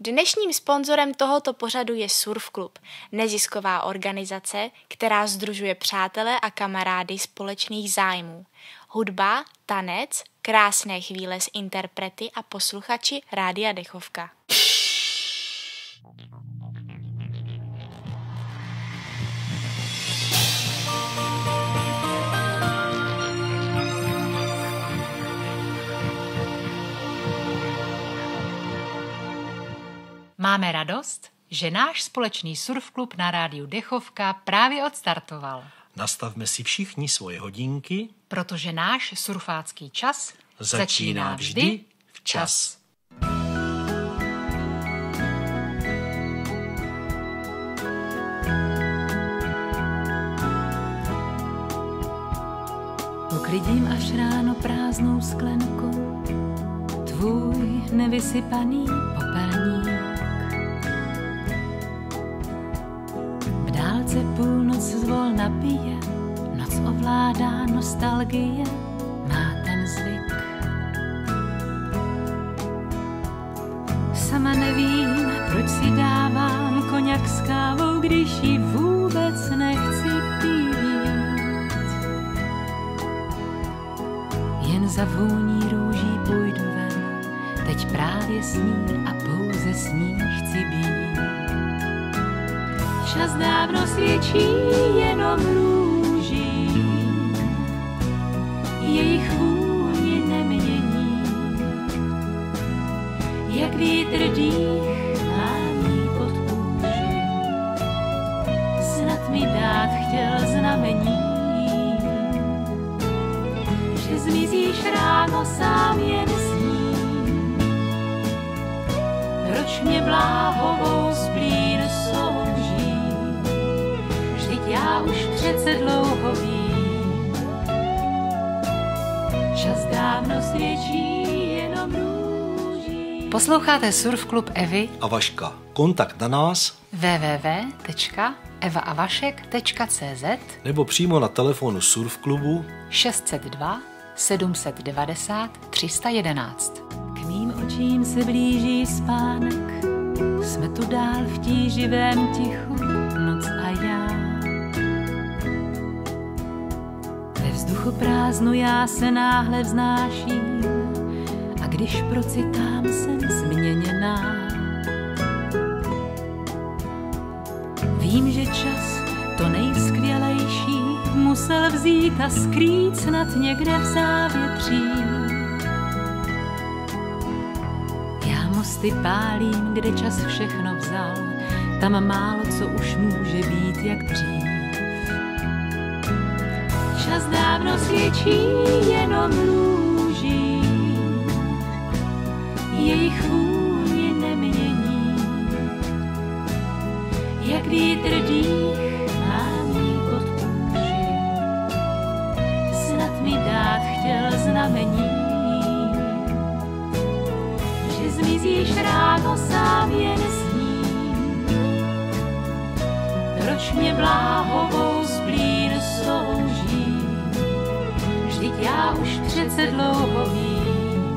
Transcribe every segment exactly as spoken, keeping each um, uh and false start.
Dnešním sponzorem tohoto pořadu je Surf Club, nezisková organizace, která sdružuje přátele a kamarády společných zájmů. Hudba, tanec, krásné chvíle s interprety a posluchači Rádia Dechovka. Máme radost, že náš společný surfklub na rádiu Dechovka právě odstartoval. Nastavme si všichni svoje hodinky, protože náš surfácký čas začíná, začíná vždy včas. Poklidím až ráno prázdnou sklenkou tvůj nevysypaný popelník. Se půlnoc zvolna pije, noc ovládá nostalgie, má ten zvyk. Sama nevím, proč si dávám koněk s kávou, když ji vůbec nechci pít. Jen za vůní růží půjdu ven, teď právě s ní a pouze s ní chci být. Čas dávno svědčí jenom růží, jejich vůni nemění, jak vítr dých hání pod kůži, snad mi dát chtěl znamení, že zmizíš ráno sám jen s ním, proč mě bláhovou splín souží. Já už přece dlouho vím, čas dávno svědčí jenom růží. Posloucháte Surf Club Evy a Vaška. Kontakt na nás w w w tečka eva a vašek tečka c z nebo přímo na telefonu Surf Clubu šest set dva sedm set devadesát tři sta jedenáct. K mým očím se blíží spánek, jsme tu dál v tíživém tichu, noc a já. Vzduchu prázdnu já se náhle vznáším a když procitám, jsem změněná. Vím, že čas to nejskvělejší musel vzít a skrýt snad někde v závětří. Já mosty pálím, kde čas všechno vzal, tam málo co už může být jak dřív. Čas dávno svědčí jenom růží, jejich vůni nemění, jak vítr dých hání pod kůži, snad mi dát chtěl znamení, že zmizíš ráno sám jen s ním, proč mě bláhovou splín souží. Já už přece dlouho vím,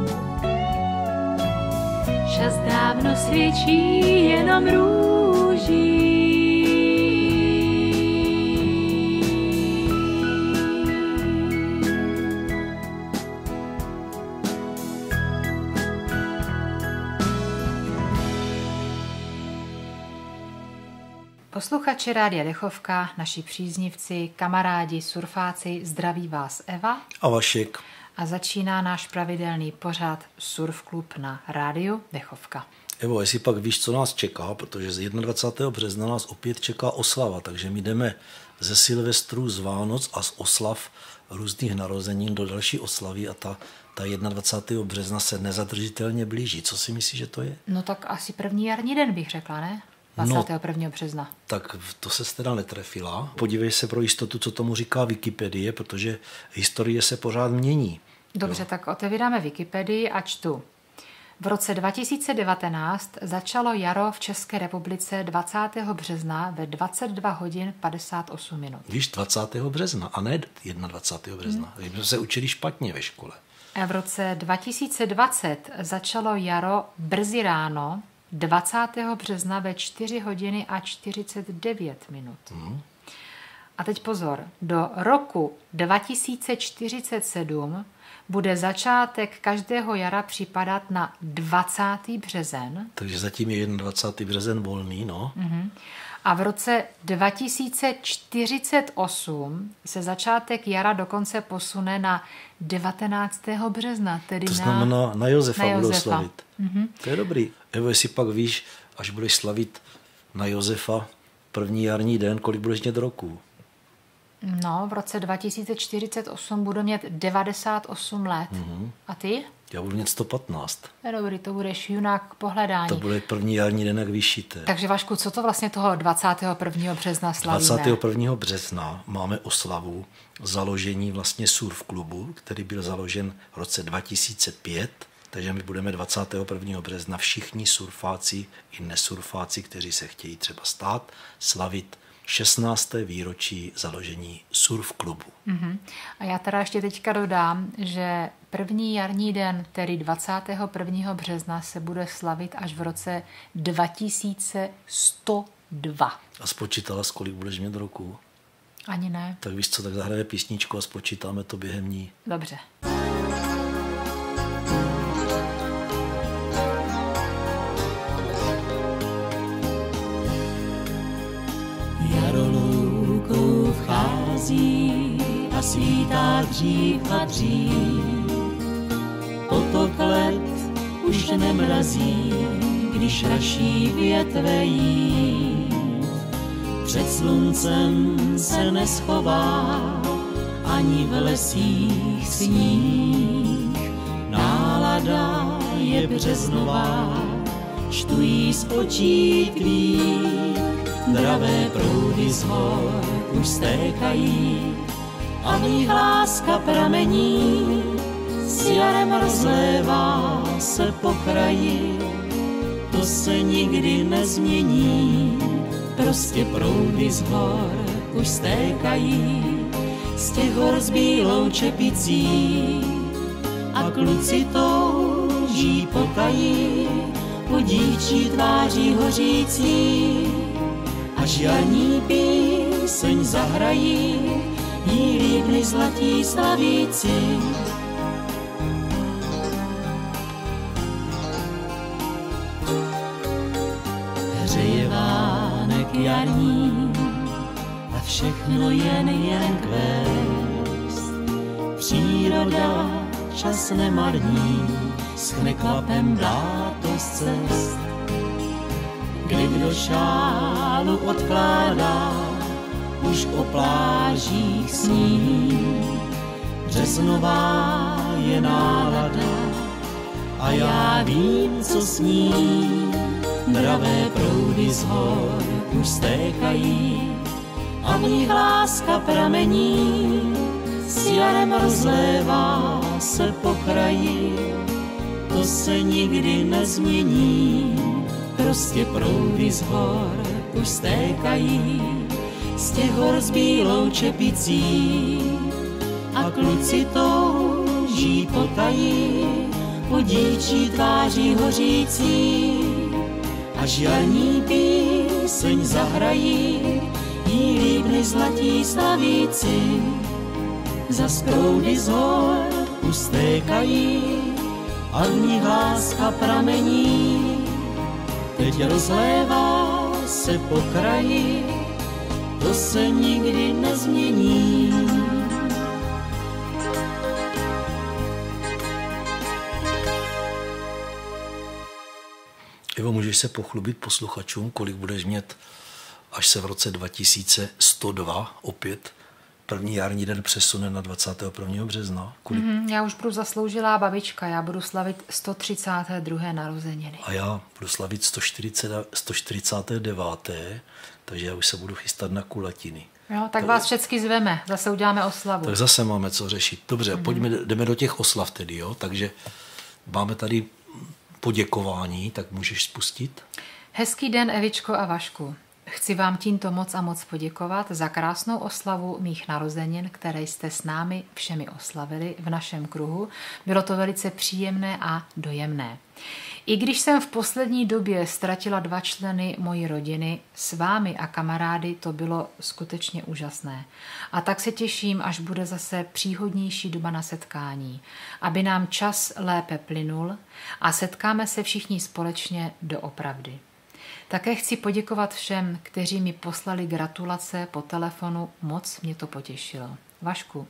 čas dávno svědčí jenom růží. Posluchači Rádia Dechovka, naši příznivci, kamarádi, surfáci, zdraví vás Eva a Vašek. A začíná náš pravidelný pořad Surf Club na Rádiu Dechovka. Evo, jestli pak víš, co nás čeká, protože z dvacátého prvního března nás opět čeká oslava, takže my jdeme ze Silvestru, z Vánoc a z oslav různých narozenin do další oslavy a ta, ta dvacátého prvního března se nezadržitelně blíží. Co si myslíš, že to je? No tak asi první jarní den bych řekla, ne? dvacátého prvního března. No, tak to se teda netrefila. Podívej se pro jistotu, co tomu říká Wikipedie, protože historie se pořád mění. Dobře, jo? Tak otevíráme Wikipedii a čtu. V roce dva tisíce devatenáct začalo jaro v České republice dvacátého března ve dvacet dva hodin padesát osm minut. Víš, dvacátého března a ne dvacátého prvního března. Hmm. My jsme se učili špatně ve škole. A v roce dva tisíce dvacet začalo jaro brzy ráno dvacátého března ve čtyři hodiny a čtyřicet devět minut. Mm. A teď pozor, do roku dva tisíce čtyřicet sedm bude začátek každého jara připadat na dvacátý březen. Takže zatím je dvacátý první březen volný, no. Mm-hmm. A v roce dva tisíce čtyřicet osm se začátek jara dokonce posune na devatenáctého března, tedy to znamená, na, na Josefa, na budou Josefa slavit. Mm-hmm. To je dobrý. Evo, jestli pak víš, až budeš slavit na Josefa první jarní den, kolik budeš mít roků? No, v roce dva tisíce čtyřicet osm budu mít devadesát osm let. Mm-hmm. A ty? Já budu mít sto patnáct. No dobrý, to budeš junák pohledání. To bude první jarní den, jak vyšíte. Takže Vašku, co to vlastně toho dvacátého prvního března slavíme? dvacátého prvního března máme oslavu založení vlastně Surf Clubu, který byl založen v roce dva tisíce pět. Takže my budeme dvacátého prvního března všichni surfáci i nesurfáci, kteří se chtějí třeba stát, slavit šestnácté výročí založení Surf Klubu. Uh-huh. A já teda ještě teďka dodám, že první jarní den, tedy dvacátého prvního března, se bude slavit až v roce dva tisíce sto dva. A spočítala, z kolik budeš mít roku? Ani ne. Tak víš co, tak zahrajeme písničku a spočítáme to během ní. Dobře. A svítá dřív a dřív, potok let už nemrazí, když raší větve jí. Před sluncem se neschová ani v lesích sníh. Nálada je březnová, čtu jí z očí tvých. Dravé proudy z hor už stékají a v nich láska pramení. S jarem rozlévá se po kraji, to se nikdy nezmění. Prostě proudy z hor už stékají, z těch hor s bílou čepicí. A kluci touží potají po dívčí tváří hořící. Až jarní píseň zahrají, jí líbli zlatí slavíci. Hřeje vánek jarní a všechno jen jen kvést. Příroda čas nemarní, schne klapem dá to z cest. Kdy kdo šálu odkládá, už o plážích sní. Březnová je nálada a já vím, co sní. Dravé proudy z hor už stékají a v nich láska pramení. S jarem rozlévá se po kraji, to se nikdy nezmění. Prostě proudy z hor už stékají, z těch hor s bílou čepicí. A kluci touží potají po dívčí tváří hořící. Až jarní píseň zahrají, jí líbli zlatí slavíci. Zas proudy z hor už stékají a v nich láska pramení. Teď rozlévá se po kraji, to se nikdy nezmění. Evo, můžeš se pochlubit posluchačům, kolik budeš mít, až se v roce dva tisíce sto dva opět první jarní den přesune na dvacátého prvního března. Kolik... Mm-hmm, já už budu zasloužilá babička, já budu slavit sto třicáté druhé narozeniny. A já budu slavit sto čtyřicáté deváté, takže já už se budu chystat na kulatiny. Jo, tak, tak vás všechny zveme, zase uděláme oslavu. Tak zase máme co řešit. Dobře, mm-hmm. pojďme, jdeme do těch oslav tedy, jo? Takže máme tady poděkování, tak můžeš spustit. Hezký den, Evičko a Vašku. Chci vám tímto moc a moc poděkovat za krásnou oslavu mých narozenin, které jste s námi všemi oslavili v našem kruhu. Bylo to velice příjemné a dojemné. I když jsem v poslední době ztratila dva členy mojí rodiny, s vámi a kamarády to bylo skutečně úžasné. A tak se těším, až bude zase příhodnější doba na setkání, aby nám čas lépe plynul a setkáme se všichni společně doopravdy. Také chci poděkovat všem, kteří mi poslali gratulace po telefonu, moc mě to potěšilo. Vašku,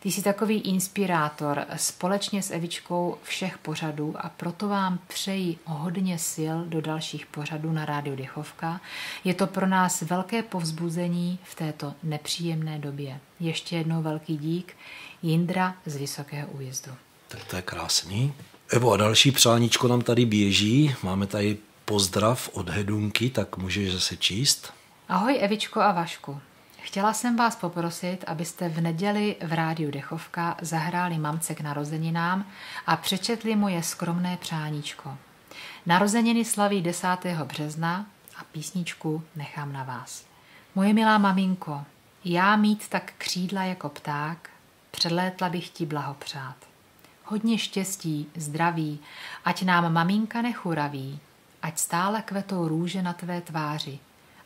ty jsi takový inspirátor společně s Evičkou všech pořadů a proto vám přeji hodně sil do dalších pořadů na Rádiu Dechovka. Je to pro nás velké povzbuzení v této nepříjemné době. Ještě jednou velký dík, Jindra z Vysokého Újezdu. Tak to je krásný. Evo, a další přáníčko nám tady běží. Máme tady pozdrav od Hedunky, tak můžeš zase číst. Ahoj Evičko a Vašku. Chtěla jsem vás poprosit, abyste v neděli v Rádiu Dechovka zahráli mamce k narozeninám a přečetli moje skromné přáníčko. Narozeniny slaví desátého března a písničku nechám na vás. Moje milá maminko, já mít tak křídla jako pták, přelétla bych ti blahopřát. Hodně štěstí, zdraví, ať nám maminka nechuraví, ať stále kvetou růže na tvé tváři,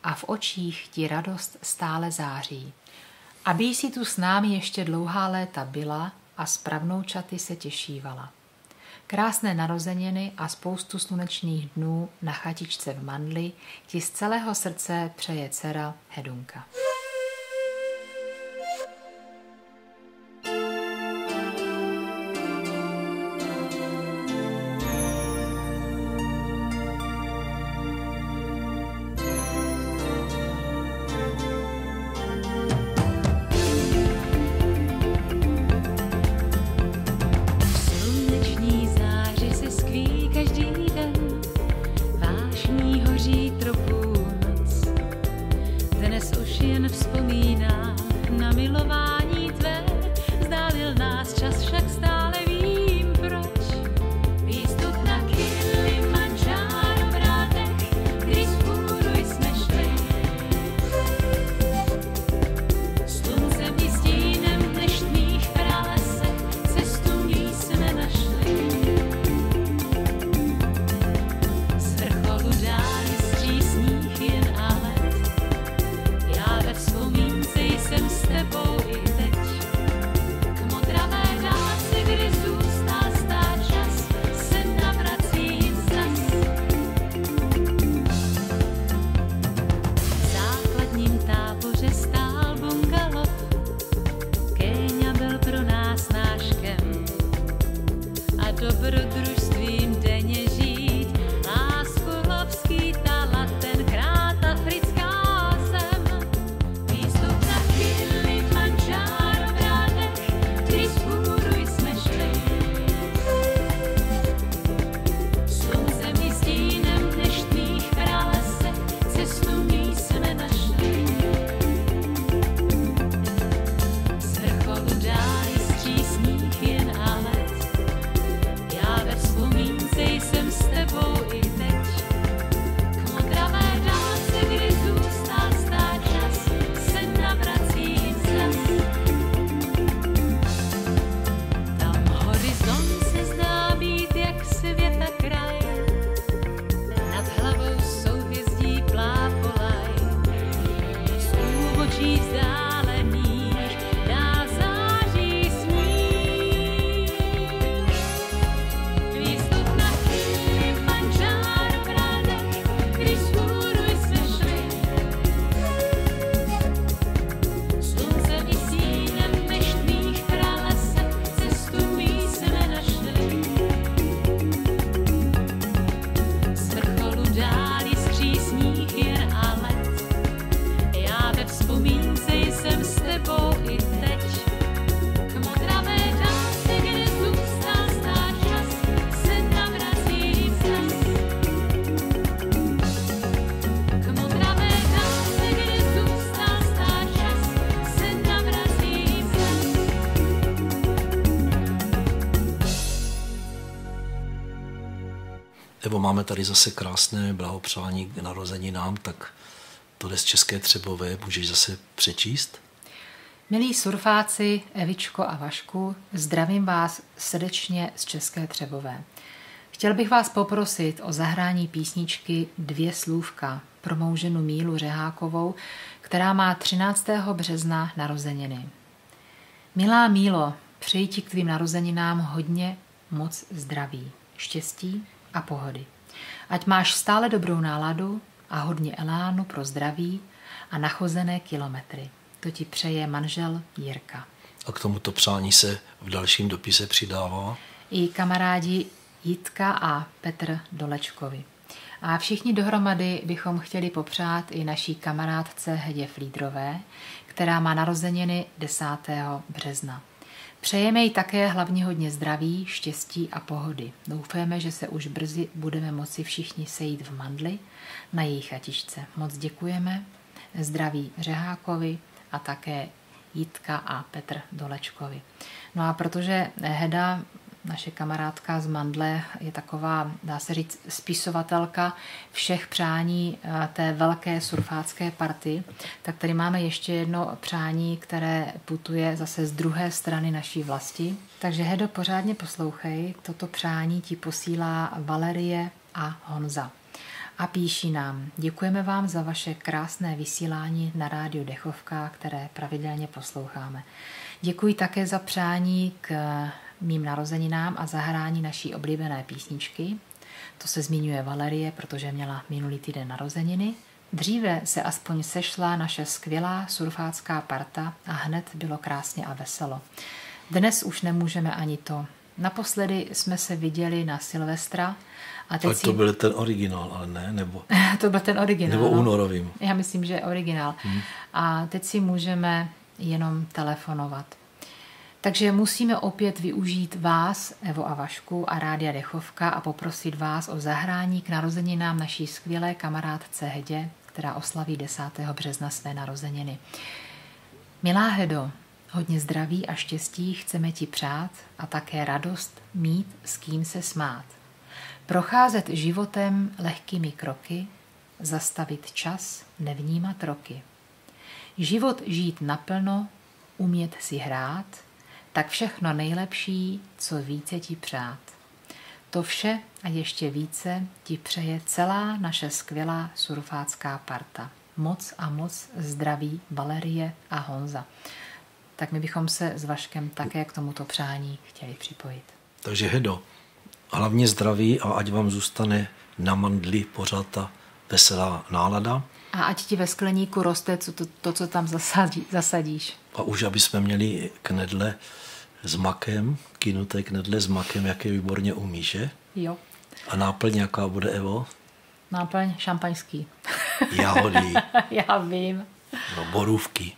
a v očích ti radost stále září. Aby jsi tu s námi ještě dlouhá léta byla a s pravnoučaty se těšívala. Krásné narozeniny a spoustu slunečných dnů na chatičce v Mandli ti z celého srdce přeje dcera Hedunka. Máme tady zase krásné blahopřání k narozeninám, tak to jde z České Třebové, můžeš zase přečíst? Milí surfáci Evičko a Vašku, zdravím vás srdečně z České Třebové. Chtěl bych vás poprosit o zahrání písničky Dvě slůvka pro mou ženu Mílu Řehákovou, která má třináctého března narozeniny. Milá Mílo, přeji ti k tvým narozeninám hodně moc zdraví, štěstí a pohody. Ať máš stále dobrou náladu a hodně elánu pro zdraví a nachozené kilometry. To ti přeje manžel Jirka. A k tomuto přání se v dalším dopise přidává i kamarádi Jitka a Petr Dolečkovi. A všichni dohromady bychom chtěli popřát i naší kamarádce Hedě Flídrové, která má narozeniny desátého března. Přejeme jí také hlavně hodně zdraví, štěstí a pohody. Doufáme, že se už brzy budeme moci všichni sejít v Mandli na její chatičce. Moc děkujeme. Zdraví Řehákovi a také Jitka a Petr Dolečkovi. No a protože Heda, naše kamarádka z Mandle, je taková, dá se říct, spisovatelka všech přání té velké surfácké party, tak tady máme ještě jedno přání, které putuje zase z druhé strany naší vlasti. Takže Hedo, pořádně poslouchej, toto přání ti posílá Valerie a Honza. A píší nám: děkujeme vám za vaše krásné vysílání na rádiu Dechovka, které pravidelně posloucháme. Děkuji také za přání k mým narozeninám a zahrání naší oblíbené písničky. To se zmiňuje Valerie, protože měla minulý týden narozeniny. Dříve se aspoň sešla naše skvělá surfácká parta a hned bylo krásně a veselo. Dnes už nemůžeme ani to. Naposledy jsme se viděli na Silvestra. A teď ale to byl ten originál, ale ne? Nebo... to byl ten originál. Nebo únorovým. Já myslím, že je originál. Hmm. A teď si můžeme jenom telefonovat. Takže musíme opět využít vás, Evo a Vašku a Rádia Dechovka, a poprosit vás o zahrání k narozeninám naší skvělé kamarádce Hedě, která oslaví desátého března své narozeniny. Milá Hedo, hodně zdraví a štěstí chceme ti přát a také radost mít s kým se smát. Procházet životem lehkými kroky, zastavit čas, nevnímat roky. Život žít naplno, umět si hrát, tak všechno nejlepší, co více ti přát. To vše a ještě více ti přeje celá naše skvělá surfácká parta. Moc a moc zdraví Valerie a Honza. Tak my bychom se s Vaškem také k tomuto přání chtěli připojit. Takže Hedo, hlavně zdraví a ať vám zůstane na mandli pořád ta veselá nálada. A ať ti ve skleníku roste to, to co tam zasadí, zasadíš. A už, aby jsme měli knedle s makem, kynuté knedle s makem, jak je výborně umí, že? Jo. A náplň jaká bude, Evo? Náplň šampaňský. Jahody. Já vím. No, borůvky.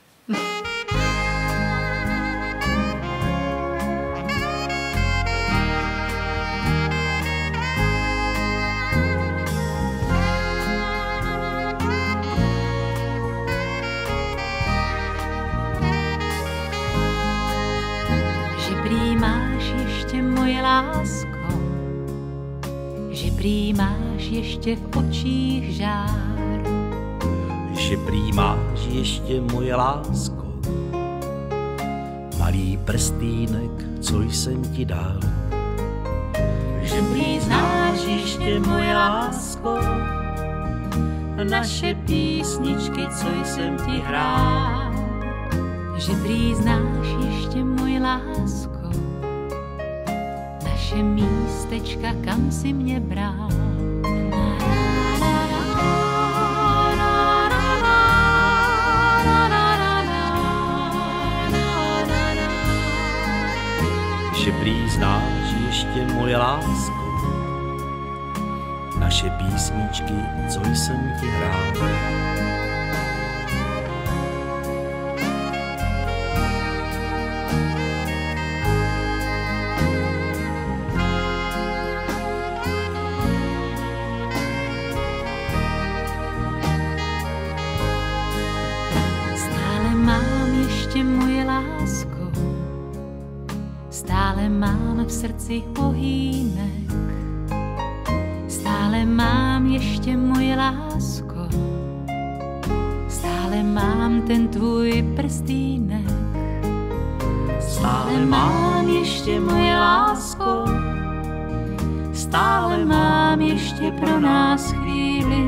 Lásko, že prý máš ještě v očích žár, že prý máš ještě, moje lásko, malý prstýnek, co jsem ti dal, že prý znáš ještě, moje lásko, naše písničky, co jsem ti hrál, že prý znáš ještě, moje lásko, místečka, kam si mě bral. Že prý znáš ještě, moje lásko, naše písničky, co jsem ti hrál. V srdci ohýnek, stále mám ještě, moje lásko, stále mám ten tvůj prstýnek, stále mám ještě, moje lásko, stále mám ještě pro nás chvíli.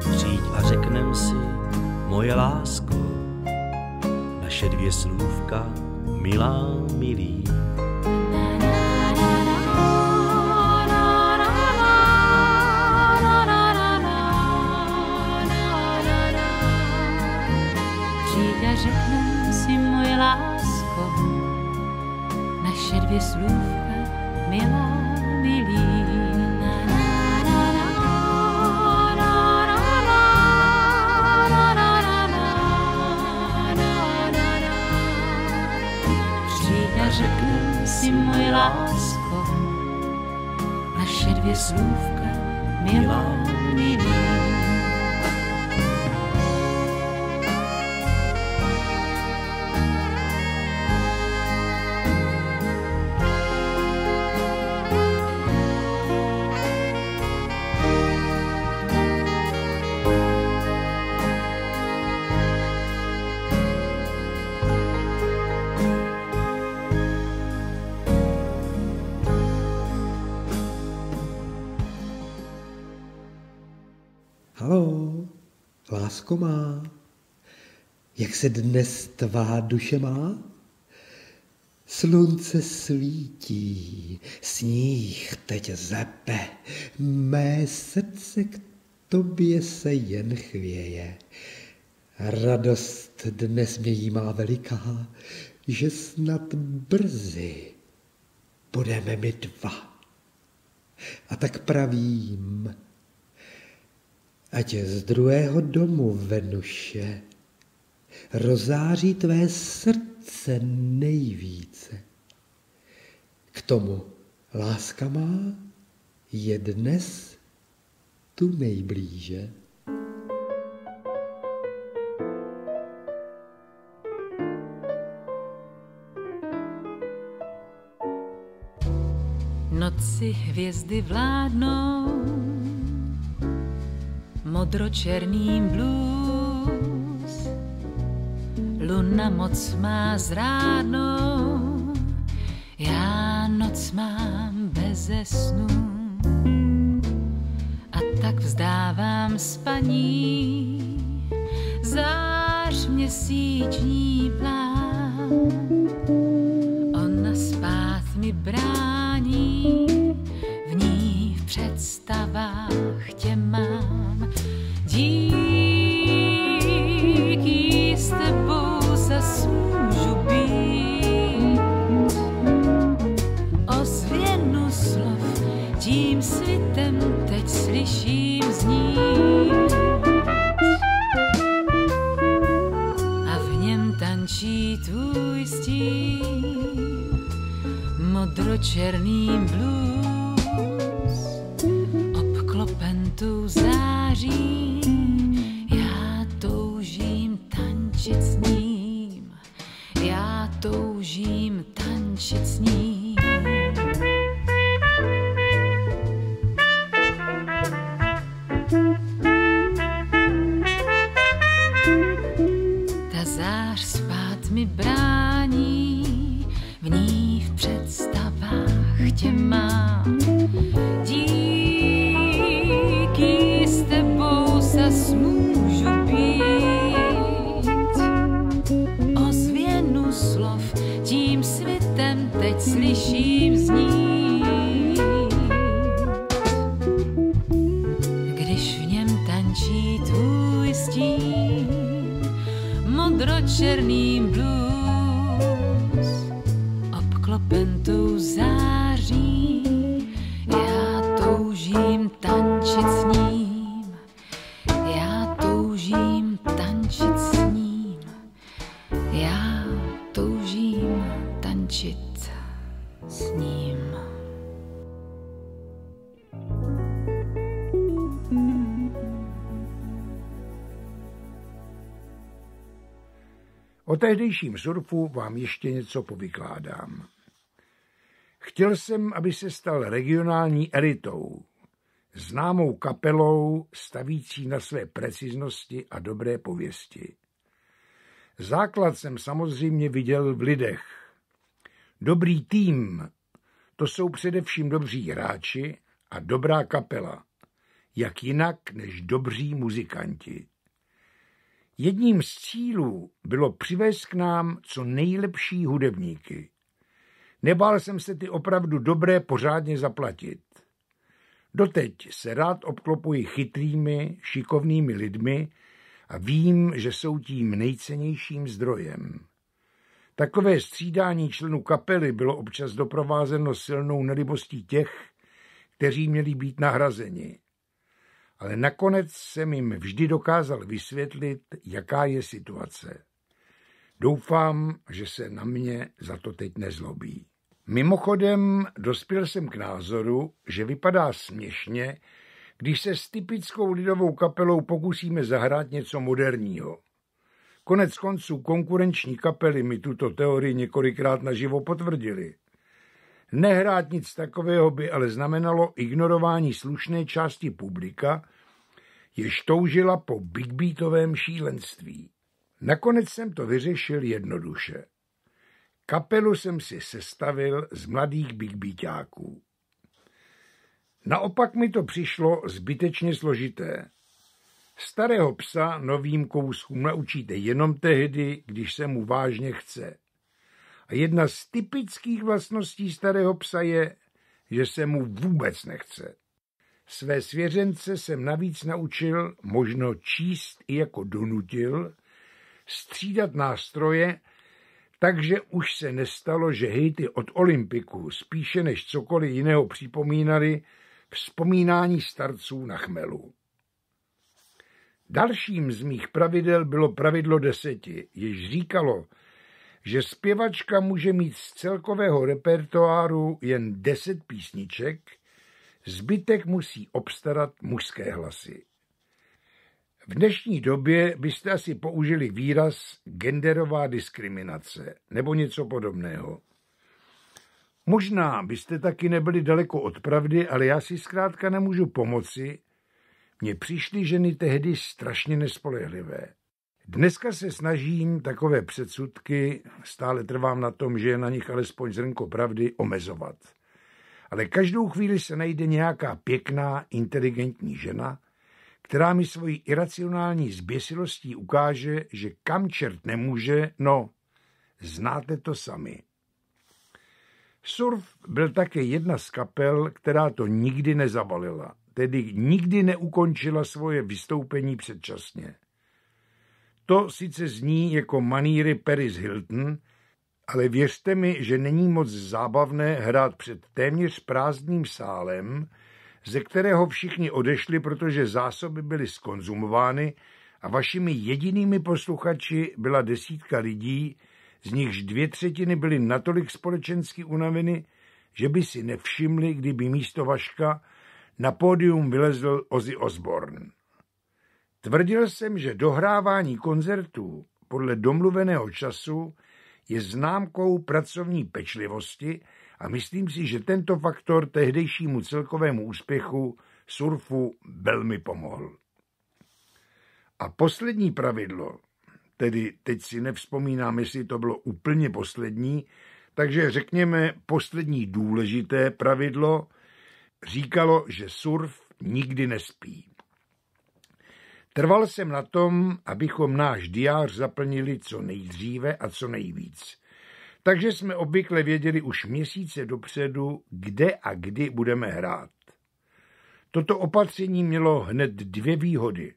Přijď a řeknem si, moje lásko, naše dvě slůvka, milá, milí. Přijď a řeknem si, moje lásko, naše dvě slůvka, milá, milí. Přijď a řeknem si, moje lásko, naše dvě slůvka, milá, milí. Lásko má, jak se dnes tvá duše má? Slunce svítí, sníh teď zepe, mé srdce k tobě se jen chvěje. Radost dnes mě jí má veliká, že snad brzy budeme my dva. A tak pravím, ať z druhého domu, Venuše, rozáří tvé srdce nejvíce. K tomu láska má je dnes tu nejblíže. Noci hvězdy vládnou modročerným blues, luna moc má zrádnou, já noc mám beze snů. A tak vzdávám spaní, zář měsíční plán. Ona spát mi brání, v ní v představách tě mám. Díky, s tebou zas můžu být, ozvěnu slov tím světem teď slyším znít. A v něm tančí tvůj stín, modročerným blues, obklopen tu září. Toužím tančit s ní. Ta zář spát mi brání, v ní v představách tě mám. Díky, s tebou zas můžu být, slov tím světem teď slyším znít. Když v něm tančí tvůj stín, modročerný blues, obklopen tou září, já toužím tančit s ním, já toužím tančit s ním, já toužím tančit s ním. O tehdejším surfu vám ještě něco povykládám. Chtěl jsem, aby se stal regionální elitou, známou kapelou stavící na své preciznosti a dobré pověsti. Základ jsem samozřejmě viděl v lidech. Dobrý tým, To jsou především dobří hráči a dobrá kapela, jak jinak než dobří muzikanti. Jedním z cílů bylo přivést k nám co nejlepší hudebníky. Nebál jsem se ty opravdu dobré pořádně zaplatit. Doteď se rád obklopuji chytrými, šikovnými lidmi a vím, že jsou tím nejcennějším zdrojem. Takové střídání členů kapely bylo občas doprovázeno silnou nelibostí těch, kteří měli být nahrazeni. Ale nakonec jsem jim vždy dokázal vysvětlit, jaká je situace. Doufám, že se na mě za to teď nezlobí. Mimochodem, dospěl jsem k názoru, že vypadá směšně, když se s typickou lidovou kapelou pokusíme zahrát něco moderního. Konec konců konkurenční kapely mi tuto teorii několikrát naživo potvrdili. Nehrát nic takového by ale znamenalo ignorování slušné části publika, jež toužila po bigbeatovém šílenství. Nakonec jsem to vyřešil jednoduše. Kapelu jsem si sestavil z mladých bigbeatáků. Naopak mi to přišlo zbytečně složité. Starého psa novým kouskům naučíte jenom tehdy, když se mu vážně chce. A jedna z typických vlastností starého psa je, že se mu vůbec nechce. Své svěřence jsem navíc naučil, možno číst i jako donutil, střídat nástroje, takže už se nestalo, že hejty od Olympiku spíše než cokoliv jiného připomínaly vzpomínání starců na chmelu. Dalším z mých pravidel bylo pravidlo deseti, jež říkalo, že zpěvačka může mít z celkového repertoáru jen deset písniček, zbytek musí obstarat mužské hlasy. V dnešní době byste asi použili výraz genderová diskriminace nebo něco podobného. Možná byste taky nebyli daleko od pravdy, ale já si zkrátka nemůžu pomoci. Mně přišly ženy tehdy strašně nespolehlivé. Dneska se snažím takové předsudky, stále trvám na tom, že je na nich alespoň zrnko pravdy, omezovat. Ale každou chvíli se najde nějaká pěkná, inteligentní žena, která mi svoji iracionální zběsilostí ukáže, že kam čert nemůže, no, znáte to sami. Surf byl také jedna z kapel, která to nikdy nezabalila, tedy nikdy neukončila svoje vystoupení předčasně. To sice zní jako maníry Paris Hilton, ale věřte mi, že není moc zábavné hrát před téměř prázdným sálem, ze kterého všichni odešli, protože zásoby byly skonzumovány a vašimi jedinými posluchači byla desítka lidí, z nichž dvě třetiny byly natolik společensky unaveny, že by si nevšimli, kdyby místo Vaška na pódium vylezl Ozzy Osbourne. Tvrdil jsem, že dohrávání koncertů podle domluveného času je známkou pracovní pečlivosti a myslím si, že tento faktor tehdejšímu celkovému úspěchu surfu velmi pomohl. A poslední pravidlo, tedy teď si nevzpomínám, jestli to bylo úplně poslední, takže řekněme poslední důležité pravidlo, říkalo, že surf nikdy nespí. Trval jsem na tom, abychom náš diář zaplnili co nejdříve a co nejvíc. Takže jsme obvykle věděli už měsíce dopředu, kde a kdy budeme hrát. Toto opatření mělo hned dvě výhody.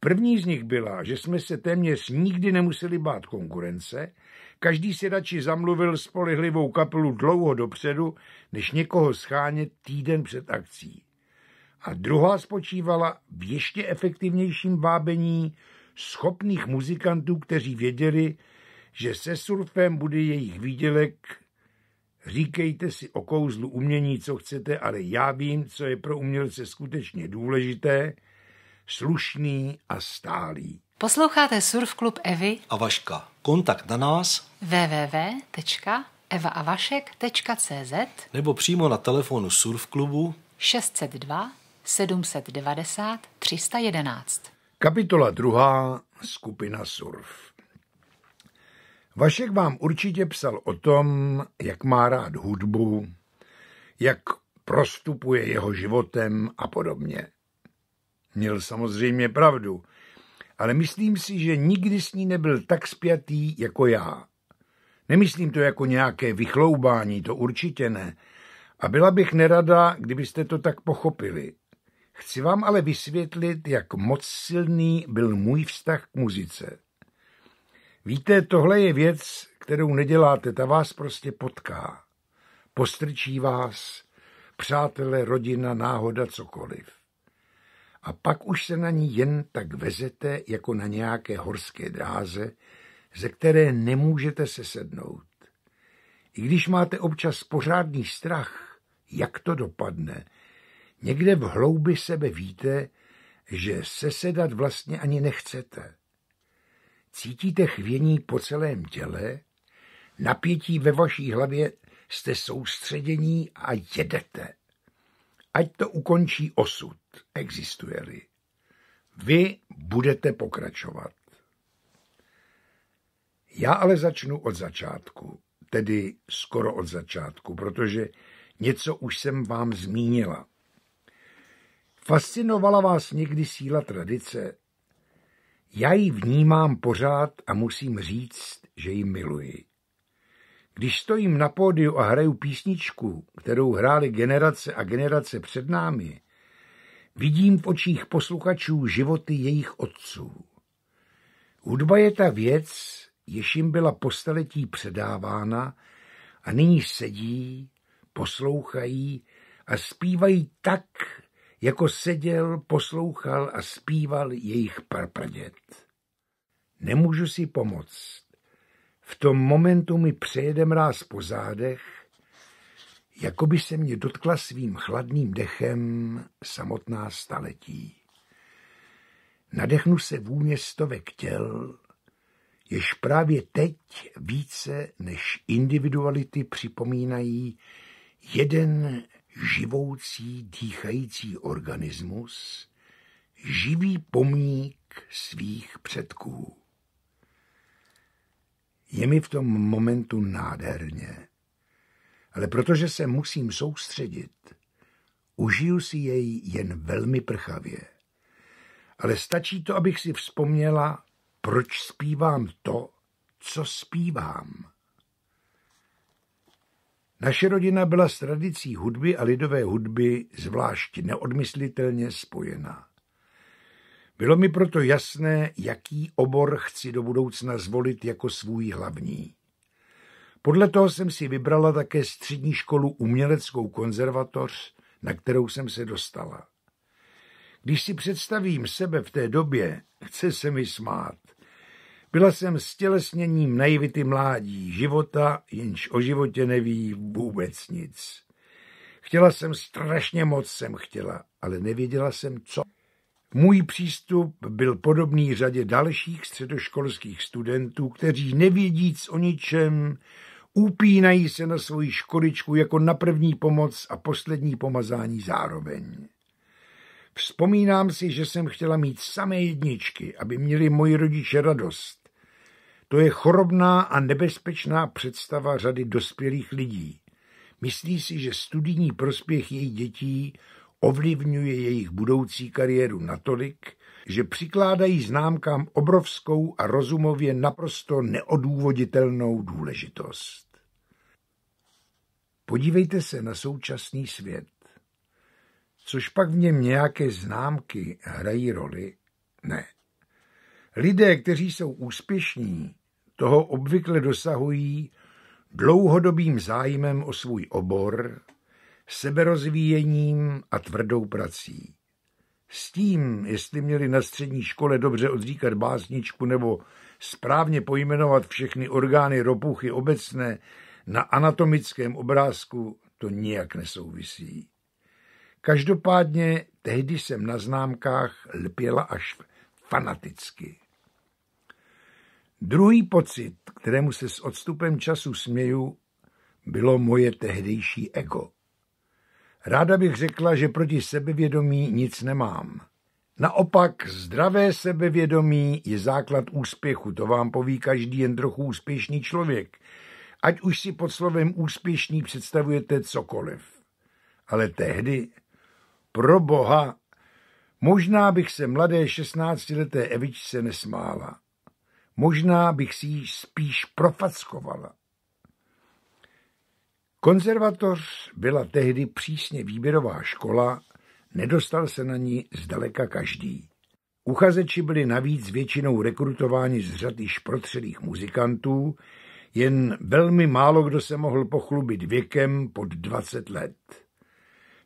První z nich byla, že jsme se téměř nikdy nemuseli bát konkurence, každý si radši zamluvil spolehlivou kapelu dlouho dopředu, než někoho schánět týden před akcí. A druhá spočívala v ještě efektivnějším vábení schopných muzikantů, kteří věděli, že se surfem bude jejich výdělek. Říkejte si o kouzlu umění, co chcete, ale já vím, co je pro umělce skutečně důležité, slušný a stálý. Posloucháte Surf Club Evy a Vaška. Kontakt na nás w w w tečka eva a vašek tečka c z nebo přímo na telefonu Surf Clubu šest set dva sedm set devadesát tři sta jedenáct. Kapitola druhá. Skupina Surf. Vašek vám určitě psal o tom, jak má rád hudbu, jak prostupuje jeho životem a podobně. Měl samozřejmě pravdu, ale myslím si, že nikdy s ní nebyl tak spjatý jako já. Nemyslím to jako nějaké vychloubání, to určitě ne. A byla bych nerada, kdybyste to tak pochopili. Chci vám ale vysvětlit, jak moc silný byl můj vztah k muzice. Víte, tohle je věc, kterou neděláte, ta vás prostě potká. Postrčí vás, přátelé, rodina, náhoda, cokoliv. A pak už se na ní jen tak vezete, jako na nějaké horské dráze, ze které nemůžete sesednout. I když máte občas pořádný strach, jak to dopadne, někde v hloubi sebe víte, že sesedat vlastně ani nechcete. Cítíte chvění po celém těle, napětí ve vaší hlavě, jste soustředění a jedete. Ať to ukončí osud, existuje-li. Vy budete pokračovat. Já ale začnu od začátku, tedy skoro od začátku, protože něco už jsem vám zmínila. Fascinovala vás někdy síla tradice? Já ji vnímám pořád a musím říct, že ji miluji. Když stojím na pódiu a hraju písničku, kterou hrály generace a generace před námi, vidím v očích posluchačů životy jejich otců. Hudba je ta věc, jež jim byla po staletí předávána a nyní sedí, poslouchají a zpívají tak, jako seděl, poslouchal a zpíval jejich prapraděd. Nemůžu si pomoct. V tom momentu mi přejede mráz po zádech, jako by se mě dotkla svým chladným dechem samotná staletí. Nadechnu se vůně stovek těl, jež právě teď více než individuality připomínají jeden živoucí, dýchající organismus, živý pomník svých předků. Je mi v tom momentu nádherně, ale protože se musím soustředit, užiju si jej jen velmi prchavě. Ale stačí to, abych si vzpomněla, proč zpívám to, co zpívám. Naše rodina byla s tradicí hudby a lidové hudby zvlášť neodmyslitelně spojena. Bylo mi proto jasné, jaký obor chci do budoucna zvolit jako svůj hlavní. Podle toho jsem si vybrala také střední školu uměleckou konzervatoř, na kterou jsem se dostala. Když si představím sebe v té době, chce se mi smát. Byla jsem stělesněním naivity mládí, života, jenž o životě neví vůbec nic. Chtěla jsem strašně moc, jsem chtěla, ale nevěděla jsem, co. Můj přístup byl podobný řadě dalších středoškolských studentů, kteří nevědíc o ničem, upínají se na svoji školičku jako na první pomoc a poslední pomazání zároveň. Vzpomínám si, že jsem chtěla mít samé jedničky, aby měli moji rodiče radost. To je chorobná a nebezpečná představa řady dospělých lidí. Myslí si, že studijní prospěch jejich dětí ovlivňuje jejich budoucí kariéru natolik, že přikládají známkám obrovskou a rozumově naprosto neodůvoditelnou důležitost. Podívejte se na současný svět. Což pak v něm nějaké známky hrají roli? Ne. Lidé, kteří jsou úspěšní, toho obvykle dosahují dlouhodobým zájmem o svůj obor, seberozvíjením a tvrdou prací. S tím, jestli měli na střední škole dobře odříkat básničku nebo správně pojmenovat všechny orgány ropuchy obecné na anatomickém obrázku, to nijak nesouvisí. Každopádně tehdy jsem na známkách lpěla až fanaticky. Druhý pocit, kterému se s odstupem času směju, bylo moje tehdejší ego. Ráda bych řekla, že proti sebevědomí nic nemám. Naopak zdravé sebevědomí je základ úspěchu, to vám poví každý jen trochu úspěšný člověk, ať už si pod slovem úspěšný představujete cokoliv. ale tehdy, pro boha, možná bych se mladé šestnáctileté Evičce nesmála. Možná bych si ji spíš profackovala. Konzervatoř byla tehdy přísně výběrová škola, nedostal se na ní zdaleka každý. Uchazeči byli navíc většinou rekrutováni z řad již protřelých muzikantů, jen velmi málo kdo se mohl pochlubit věkem pod dvacet let.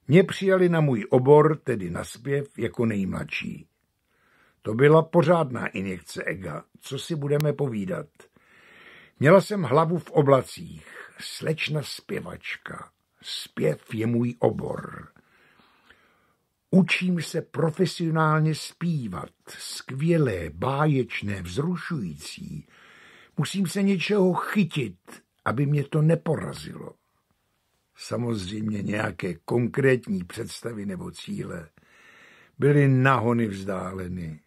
Mě přijali na můj obor, tedy na zpěv, jako nejmladší. To byla pořádná injekce ega, co si budeme povídat. Měla jsem hlavu v oblacích, slečna zpěvačka, zpěv je můj obor. Učím se profesionálně zpívat, skvělé, báječné, vzrušující. Musím se něčeho chytit, aby mě to neporazilo. Samozřejmě nějaké konkrétní představy nebo cíle byly nahony vzdáleny.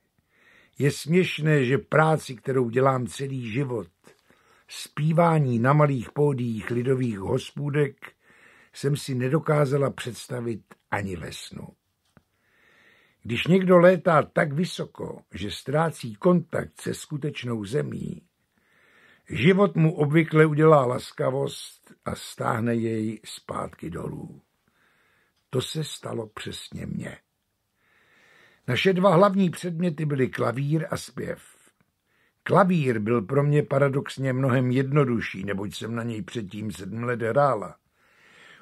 Je směšné, že práci, kterou dělám celý život, zpívání na malých pódiích lidových hospůdek, jsem si nedokázala představit ani ve snu. Když někdo létá tak vysoko, že ztrácí kontakt se skutečnou zemí, život mu obvykle udělá laskavost a stáhne jej zpátky dolů. To se stalo přesně mně. Naše dva hlavní předměty byly klavír a zpěv. Klavír byl pro mě paradoxně mnohem jednodušší, neboť jsem na něj předtím sedm let hrála.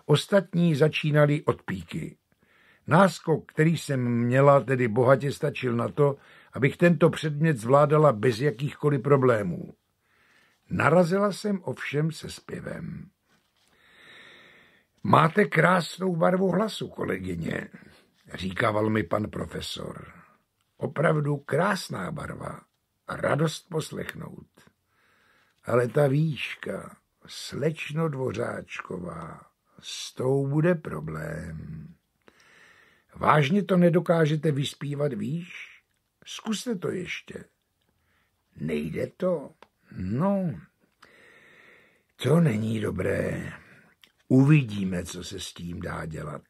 Ostatní začínali od píky. Náskok, který jsem měla, tedy bohatě stačil na to, abych tento předmět zvládala bez jakýchkoliv problémů. Narazila jsem ovšem se zpěvem. Máte krásnou barvu hlasu, kolegyně, říkával mi pan profesor. Opravdu krásná barva, radost poslechnout. Ale ta výška, slečno Dvořáčková, s tou bude problém. Vážně to nedokážete vyspívat výš? Zkuste to ještě. Nejde to? No, to není dobré. Uvidíme, co se s tím dá dělat.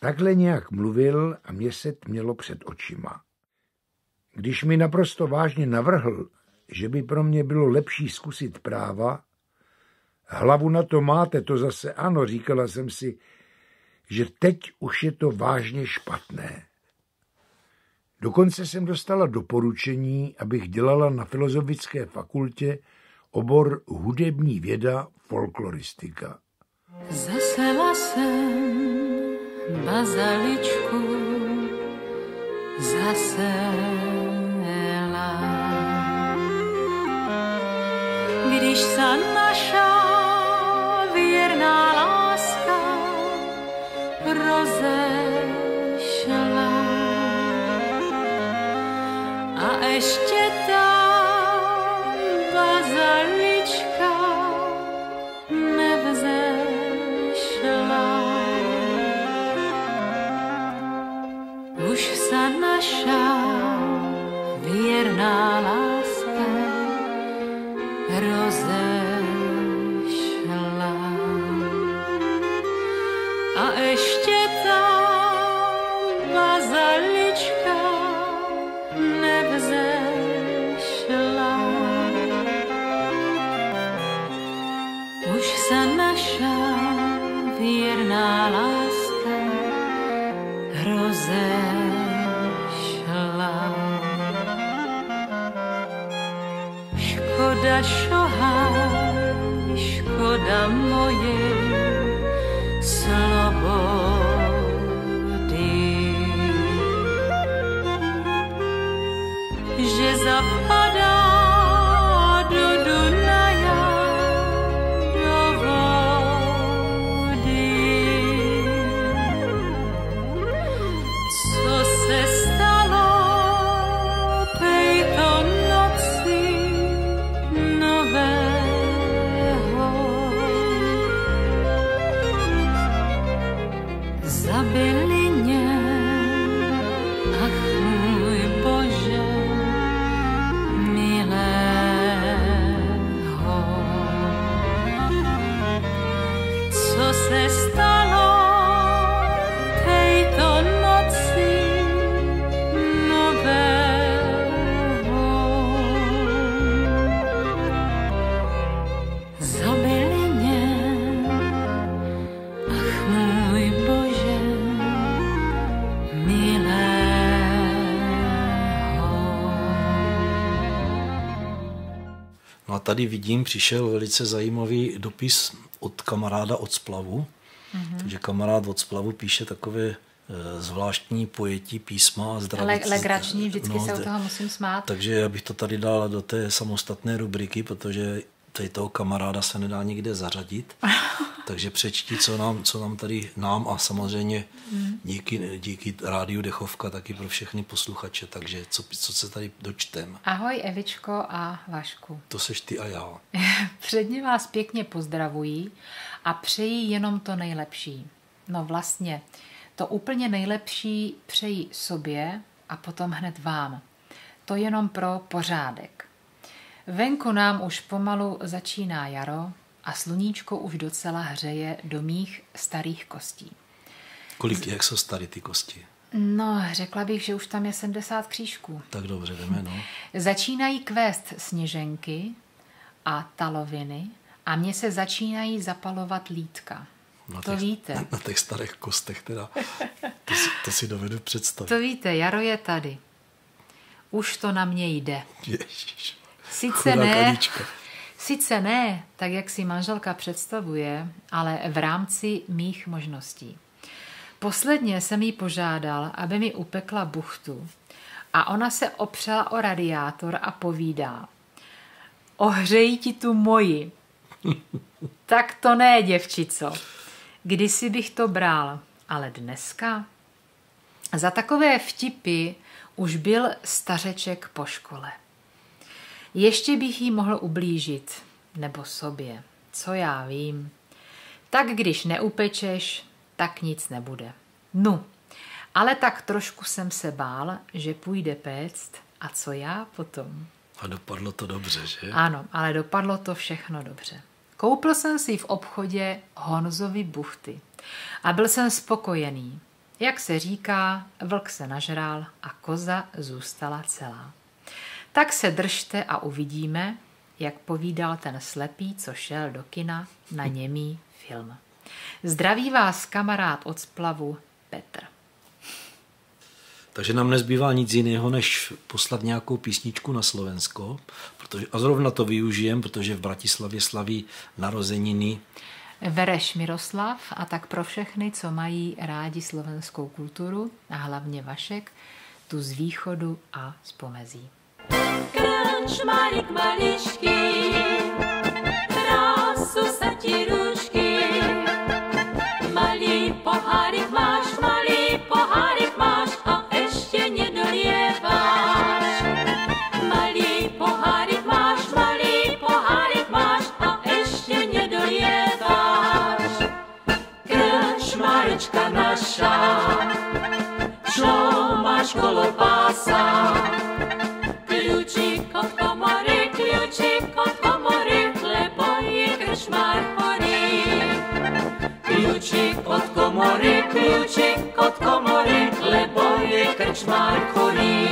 Takhle nějak mluvil a mě se tmělo před očima. Když mi naprosto vážně navrhl, že by pro mě bylo lepší zkusit práva, hlavu na to máte, to zase ano, říkala jsem si, že teď už je to vážně špatné. Dokonce jsem dostala doporučení, abych dělala na filozofické fakultě obor hudební věda folkloristika. Zasela jsem bazaličku, zasela. Když se naša věrná láska rozešla. A ještě tam bazalička nevzešla. Už se naša věrná láska rozešla. A ještě škoda šohaj, škoda moje slobody, že zapadá do Dunaja, do vody. Co se stalo tejto noci nového? Zabili mě, ach můj Bože milého. Co se stalo? A tady vidím, přišel velice zajímavý dopis od kamaráda od splavu. Mm-hmm. Takže kamarád od splavu píše takové zvláštní pojetí písma a zdraví. Legrační, vždycky no, se u toho musím smát. Takže já bych to tady dal do té samostatné rubriky, protože tady toho kamaráda se nedá nikde zařadit. Takže přečti, co nám, co nám tady nám a samozřejmě mm. díky, díky Rádiu Dechovka taky pro všechny posluchače. Takže co, co se tady dočtem. Ahoj Evičko a Vašku. To seš ty a já. Předně vás pěkně pozdravují a přeji jenom to nejlepší. No vlastně, to úplně nejlepší přeji sobě a potom hned vám. To jenom pro pořádek. Venku nám už pomalu začíná jaro a sluníčko už docela hřeje do mých starých kostí. Kolik, jak jsou staré ty kosti? No, řekla bych, že už tam je sedmdesát křížků. Tak dobře, jdeme, no. Začínají kvést sněženky a taloviny a mně se začínají zapalovat lítka. Na to těch, víte. Na těch starých kostech teda. To si, to si dovedu představit. To víte, jaro je tady. Už to na mě jde. Ježiš. Sice ne, sice ne, tak jak si manželka představuje, ale v rámci mých možností. Posledně jsem jí požádal, aby mi upekla buchtu a ona se opřela o radiátor a povídá: ohřej ti tu moji. Tak to ne, děvčico. Kdysi bych to bral, ale dneska? Za takové vtipy už byl stařeček po škole. Ještě bych jí mohl ublížit, nebo sobě, co já vím. Tak když neupečeš, tak nic nebude. Nu, ale tak trošku jsem se bál, že půjde péct a co já potom. A dopadlo to dobře, že? Ano, ale dopadlo to všechno dobře. Koupil jsem si v obchodě Honzovi buchty a byl jsem spokojený. Jak se říká, vlk se nažral a koza zůstala celá. Tak se držte a uvidíme, jak povídal ten slepý, co šel do kina na němý film. Zdraví vás kamarád od splavu Petr. Takže nám nezbývá nic jiného, než poslat nějakou písničku na Slovensko. Protože, a zrovna to využijem, protože v Bratislavě slaví narozeniny Vereš Miroslav, a tak pro všechny, co mají rádi slovenskou kulturu a hlavně Vašek, tu z východu a z pomezí. Krčmarik mališky, krásu sa ti rušky, malý pohárik máš, malý pohárik máš a ešte nedorieváš. Malý pohárik máš, malý pohárik máš a ešte nedorieváš. Krčmarička naša, čo máš kolo pása? Ключик от комори, ключик от комори, хлеба и крчмар хори. Ключик от комори, ключик от комори, хлеба и крчмар хори.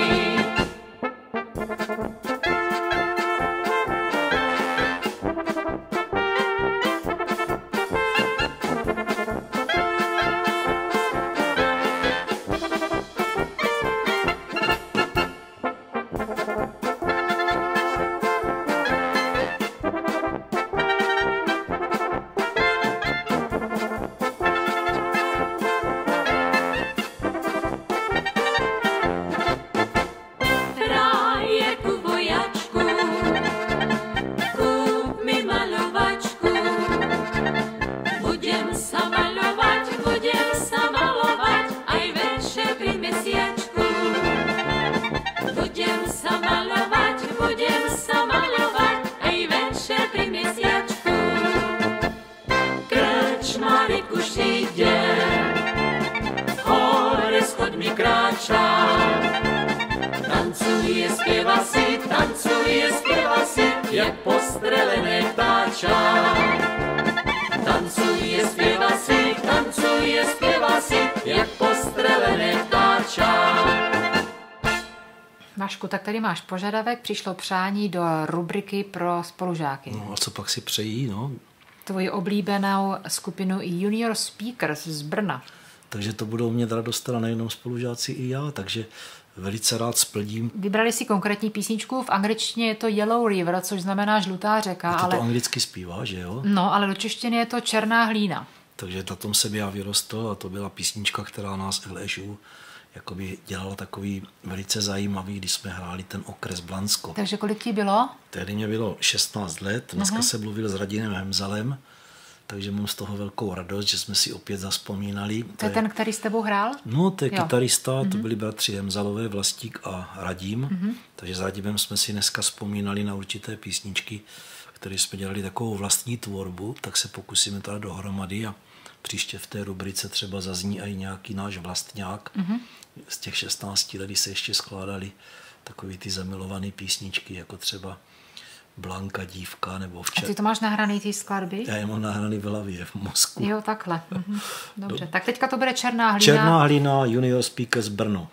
Tak tady máš požadavek, přišlo přání do rubriky pro spolužáky. No a co pak si přejí, no? Tvoji oblíbenou skupinu Junior Speakers z Brna. Takže to budou mít radost teda nejenom spolužáci i já, takže velice rád splním. Vybrali si konkrétní písničku, v angličtině je to Yellow River, což znamená žlutá řeka. A to, ale... to anglicky zpívá, že jo? No, ale do češtiny je to Černá hlína. Takže na tom jsem já vyrostl a to byla písnička, která nás v L S U jakoby dělala takový velice zajímavý, když jsme hráli ten okres Blansko. Takže kolik ti bylo? Tehdy mě bylo šestnáct let, dneska jsem mluvil s Radimem Hemzalem, takže mám z toho velkou radost, že jsme si opět zavzpomínali. To, to je ten, který s tebou hrál? No, to je jo. kytarista, to mm-hmm. byli bratři Hemzalové, Vlastík a Radim, mm-hmm. takže s Radimem jsme si dneska vzpomínali na určité písničky, které jsme dělali takovou vlastní tvorbu, tak se pokusíme teda dohromady a příště v té rubrice třeba zazní i nějaký náš vlastňák. Mm-hmm. Z těch šestnácti let se ještě skládaly takový ty zamilované písničky, jako třeba Blanka dívka nebo včera. A ty to máš nahraný ty skladby? Já je mám nahraný v hlavě, v mozku. Jo, takhle. Mhm. Dobře, Do... tak teďka to bude Černá hlína. Černá hlína, Junior Speakers Brno.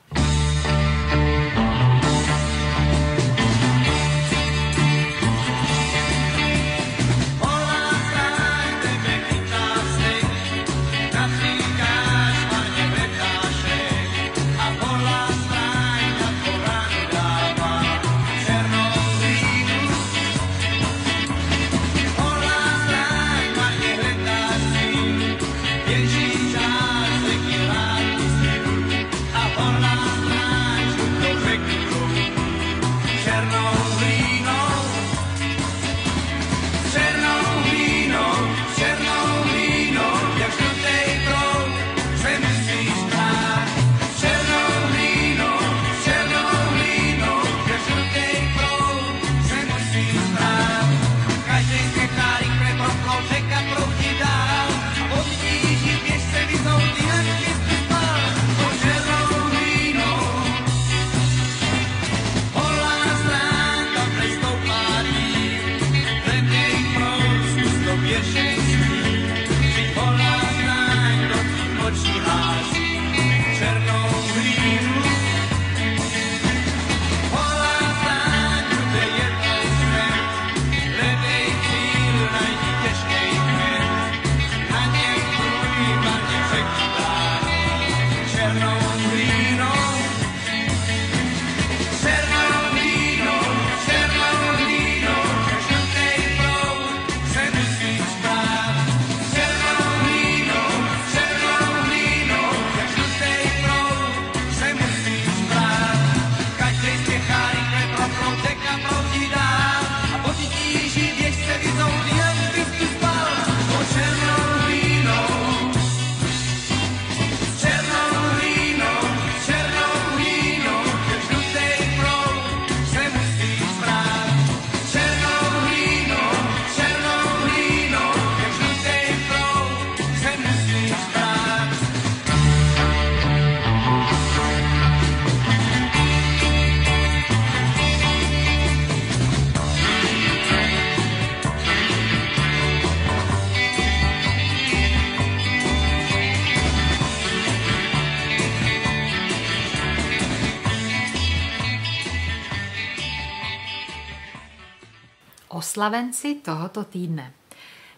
Slavenci tohoto týdne.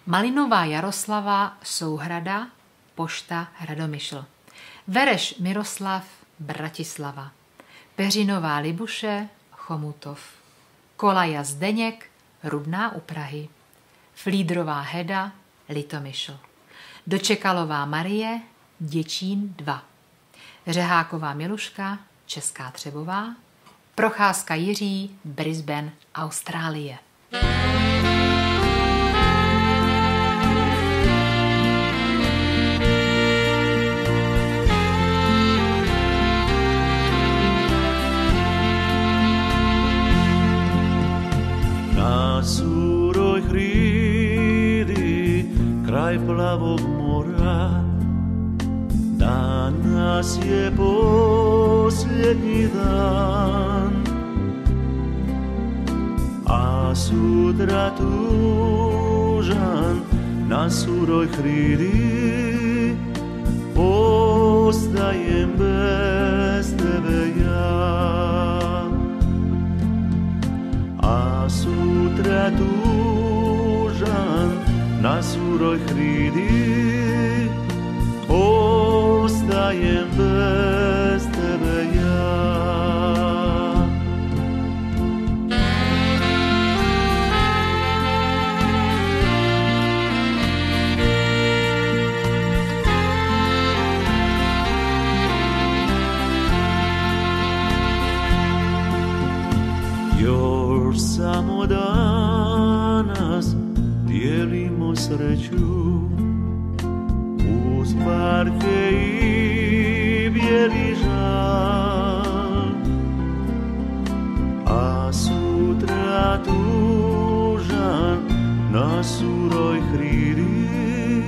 Malinová Jaroslava, Souhrada, Pošta, Radomyšl. Vereš Miroslav, Bratislava. Peřinová Libuše, Chomutov. Kolaja Zdeněk, Rudná u Prahy. Flídrová Heda, Litomyšl. Dočekalová Marie, Děčín dva. Řeháková Miluška, Česká Třebová. Procházka Jiří, Brisbane, Austrálie. Na suroj hridi, kraj plavog mora, danas je posljednji dan. A sutra tužan na suroj hridi, ostajem bez tebe ja. A sutra tužan na suroj hridi, ostajem bez tebe ja. Your samo danas dijelimo sreću uz parke i bijeli žal, a sutra tužan na suroj hridi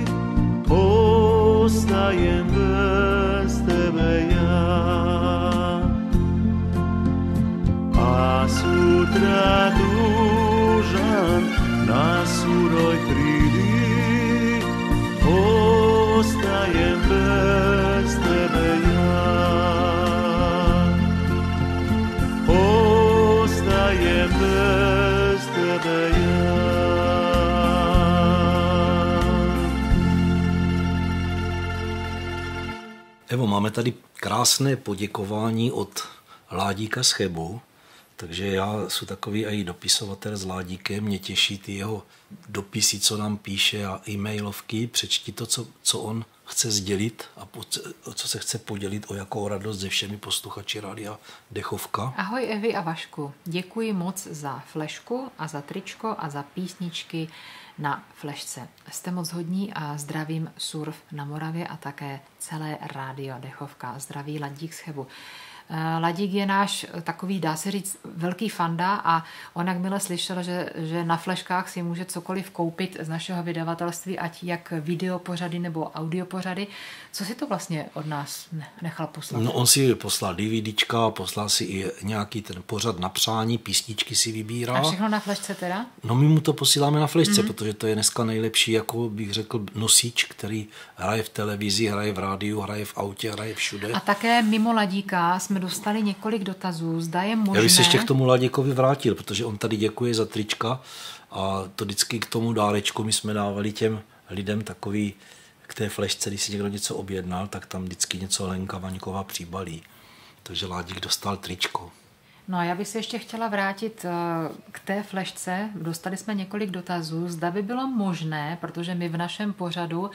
ostajem bez tebe ja. Sutra dužan na suroj hridi ostajem bez tebe ja, ostajem bez tebe ja. Evo, máme tady krásné poděkování od Ládíka s Chebou. Takže já jsem takový i dopisovatel s Ládíkem, mě těší ty jeho dopisy, co nám píše, a e-mailovky, přečti to, co, co on chce sdělit a po, co se chce podělit, o jakou radost se všemi posluchači Rádia Dechovka. Ahoj Evi a Vašku, děkuji moc za flešku a za tričko a za písničky na flešce. Jste moc hodní a zdravím Surf na Moravě a také celé Rádio Dechovka. Zdraví Ládík s Chebou. Ladík je náš takový, dá se říct, velký fanda a on jakmile slyšel, že, že na fleškách si může cokoliv koupit z našeho vydavatelství, ať jak videopořady nebo audiopořady. Co si to vlastně od nás nechal poslat? No, on si poslal DVDčka, poslal si i nějaký ten pořad na přání, písničky si vybírá. A všechno na flešce teda? No, my mu to posíláme na flešce, mm-hmm. protože to je dneska nejlepší, jako bych řekl, nosič, který hraje v televizi, hraje v rádiu, hraje v autě, hraje všude. A také mimo Ladíka jsme dostali několik dotazů, zda je možné... Já bych se ještě k tomu Ládíkovi vrátil, protože on tady děkuje za trička a to vždycky k tomu dárečku my jsme dávali těm lidem takový, k té flešce, když si někdo něco objednal, tak tam vždycky něco Lenka Vaníková přibalí. Takže Ládík dostal tričko. No a já bych se ještě chtěla vrátit k té flešce. Dostali jsme několik dotazů, zda by bylo možné, protože my v našem pořadu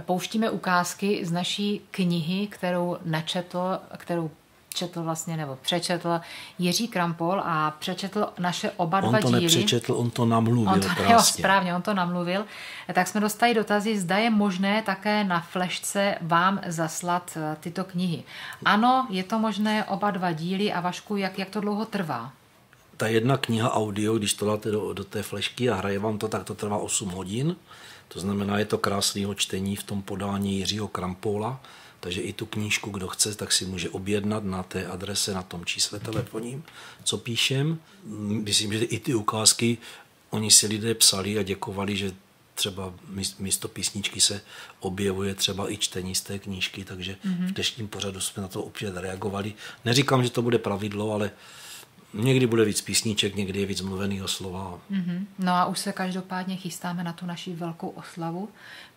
pouštíme ukázky z naší knihy, kterou načetl, kterou Četl vlastně, nebo přečetl Jiří Krampol a přečetl naše oba dva díly. On to nepřečetl, on to namluvil. On to, jo, správně, on to namluvil. Tak jsme dostali dotazy, zda je možné také na flešce vám zaslat tyto knihy. Ano, je to možné, oba dva díly. A Vašku, jak, jak to dlouho trvá? Ta jedna kniha audio, když to dáte do, do té flešky a hraje vám to, tak to trvá osm hodin. To znamená, je to krásného čtení v tom podání Jiřího Krampola. Takže i tu knížku, kdo chce, tak si může objednat na té adrese, na tom čísle telefonním, co píšem. Myslím, že i ty ukázky, oni si lidé psali a děkovali, že třeba místo písničky se objevuje třeba i čtení z té knížky, takže mm-hmm. v dnešním pořadu jsme na to opět reagovali. Neříkám, že to bude pravidlo, ale někdy bude víc písniček, někdy je víc mluveného slova. Mm-hmm. No a už se každopádně chystáme na tu naši velkou oslavu,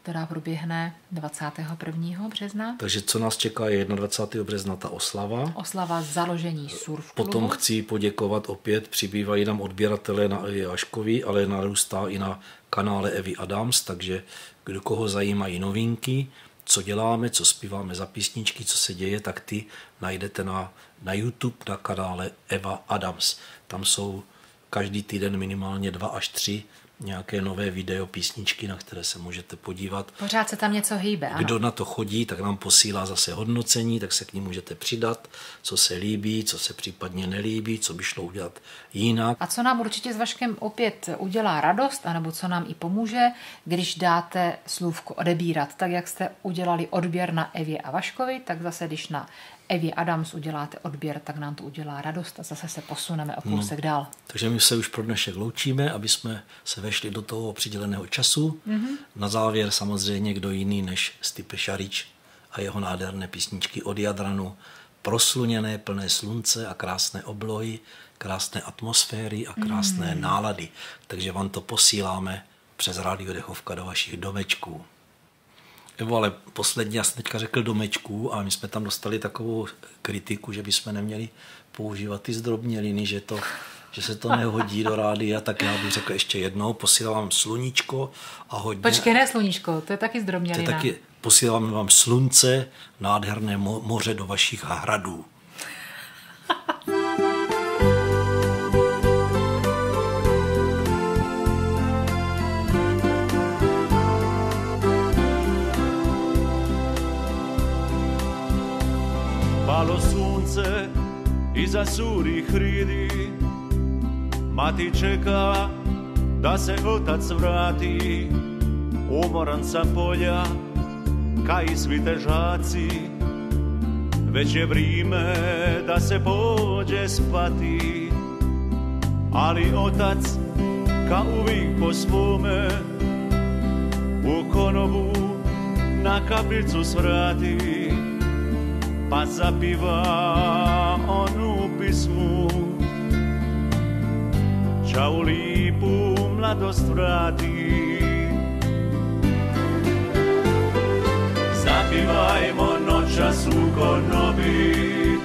která proběhne dvacátého prvního března. Takže co nás čeká, je dvacátého prvního března ta oslava. Oslava založení Surf Clubu. Potom chci poděkovat opět, přibývají nám odběratelé na Evě Vaškovi, ale narůstá i na kanále Evy Adams, takže kdo koho zajímají novinky, co děláme, co zpíváme za písničky, co se děje, tak ty najdete na, na YouTube na kanále Eva Adams. Tam jsou každý týden minimálně dva až tři nějaké nové video písničky, na které se můžete podívat. Pořád se tam něco hýbe, ano. Kdo na to chodí, tak nám posílá zase hodnocení, tak se k ní můžete přidat, co se líbí, co se případně nelíbí, co by šlo udělat jinak. A co nám určitě s Vaškem opět udělá radost, anebo co nám i pomůže, když dáte slůvku odebírat, tak jak jste udělali odběr na Evě a Vaškovi, tak zase když na Evě Adams uděláte odběr, tak nám to udělá radost a zase se posuneme o kousek no, dál. Takže my se už pro dnešek loučíme, aby jsme se vešli do toho přiděleného času. Mm-hmm. Na závěr samozřejmě kdo jiný než Stipe Šarič a jeho nádherné písničky od Jadranu. Prosluněné, plné slunce a krásné oblohy, krásné atmosféry a krásné mm. nálady. Takže vám to posíláme přes Rádio Dechovka do vašich domečků. Evo, ale posledně, já jsem teďka řekl domečků a my jsme tam dostali takovou kritiku, že bychom neměli používat ty zdrobněliny, že, to, že se to nehodí do rádia, tak já bych řekl ještě jednou, posílám sluníčko a hodně... Počkej, ne sluníčko, to je taky zdrobnělina. To je taky, posílám vám slunce, nádherné moře do vašich hradů. iza surih hridi. Mati čeka da se otac vrati, umoran sa polja ka i svi težaci. Već je vrime da se pođe spati, ali otac ka uvijek po svome u konobu na kapljicu svrati, pa zapiva onu pismu. Čau lipu mladost vrati. Zapivajmo noćas u konobi,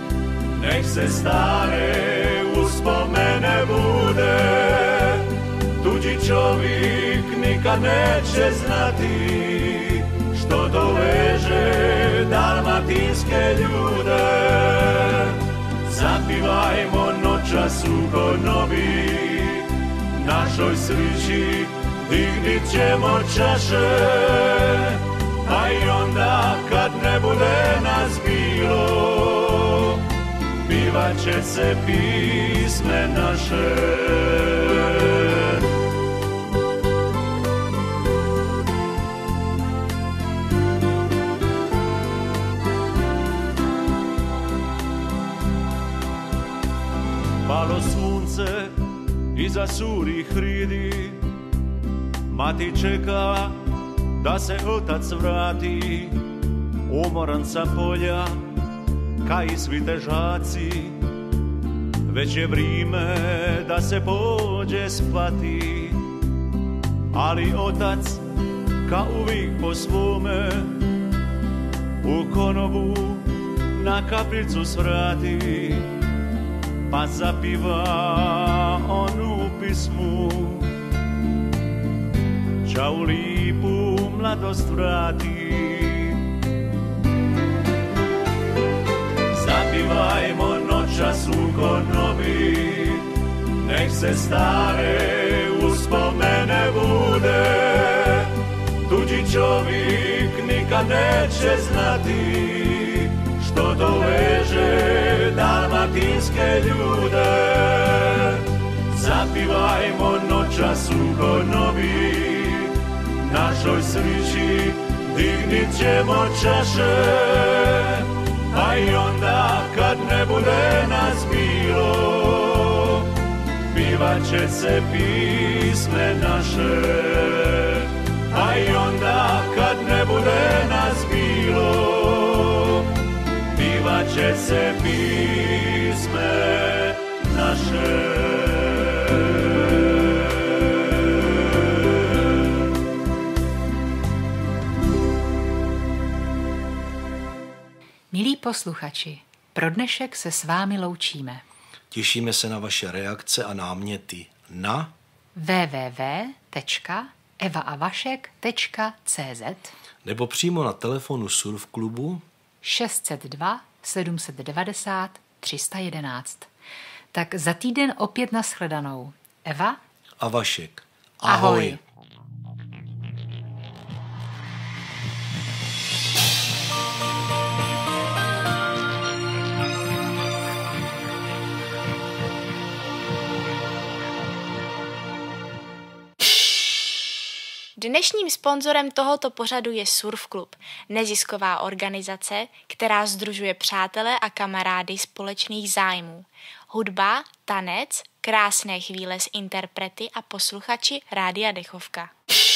nek se stare uspomene bude. Tuđi čovjek nikad neće znati što doveže dalmatinske ljude. Zapivajmo noćas u konobi, našoj svići dignit ćemo čaše. A i onda kad ne bude nas bilo, pivat će se pisme naše. Palo sunce iza surih hridi, mati čeka da se otac vrati, umoran sa polja ka i svi težaci. Već je vrime da se pođe spati, ali otac ka uvijek po svome u konobu na kapljicu svrati, pa zapiva onu pismu. Čau lipu mladost vrati. Zapivajmo noćas u konobi, nek se stare uspomene bude. Tuđi čovjek nikad neće znati što doveže dalmatinske ljude. Zapivajmo noćas u konobi, našoj svići dignit ćemo čaše. A i onda kad ne bude nas bilo, pivat će se pisme naše. A i onda kad ne bude nas bilo, pivat će se pisme naše. Milí posluchači, pro dnešek se s vámi loučíme. Těšíme se na vaše reakce a náměty na w w w tečka eva a vašek tečka cz nebo přímo na telefonu Surf Klubu šest set dva sedm set devadesát tři sta jedenáct. Tak za týden opět nashledanou. Eva a Vašek. Ahoj. Ahoj. Dnešním sponzorem tohoto pořadu je Surf Club, nezisková organizace, která sdružuje přátele a kamarády společných zájmů. Hudba, tanec, krásné chvíle s interprety a posluchači Rádia Dechovka.